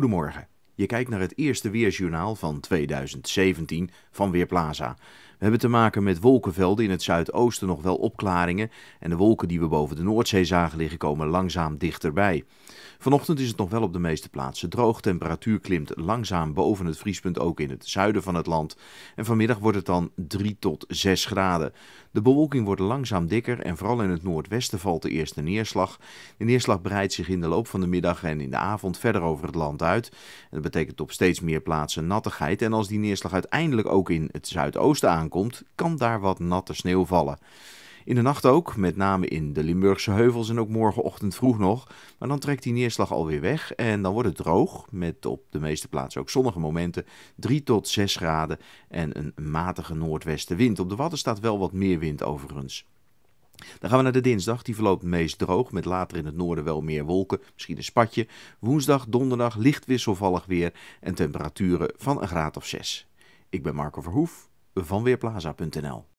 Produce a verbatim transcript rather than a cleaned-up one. Goedemorgen. Je kijkt naar het eerste weersjournaal van tweeduizend zeventien van Weerplaza. We hebben te maken met wolkenvelden, in het zuidoosten nog wel opklaringen en de wolken die we boven de Noordzee zagen liggen komen langzaam dichterbij. Vanochtend is het nog wel op de meeste plaatsen droog, temperatuur klimt langzaam boven het vriespunt ook in het zuiden van het land en vanmiddag wordt het dan drie tot zes graden. De bewolking wordt langzaam dikker en vooral in het noordwesten valt de eerste neerslag. De neerslag breidt zich in de loop van de middag en in de avond verder over het land uit. Dat betekent op steeds meer plaatsen nattigheid en als die neerslag uiteindelijk ook in het zuidoosten aankomt, kan daar wat natte sneeuw vallen. In de nacht ook, met name in de Limburgse heuvels en ook morgenochtend vroeg nog. Maar dan trekt die neerslag alweer weg en dan wordt het droog, met op de meeste plaatsen ook zonnige momenten. drie tot zes graden en een matige noordwestenwind. Op de Wadden staat wel wat meer wind overigens. Dan gaan we naar de dinsdag, die verloopt meest droog, met later in het noorden wel meer wolken, misschien een spatje. Woensdag, donderdag, licht wisselvallig weer en temperaturen van een graad of zes. Ik ben Marco Verhoef van Weerplaza punt n l.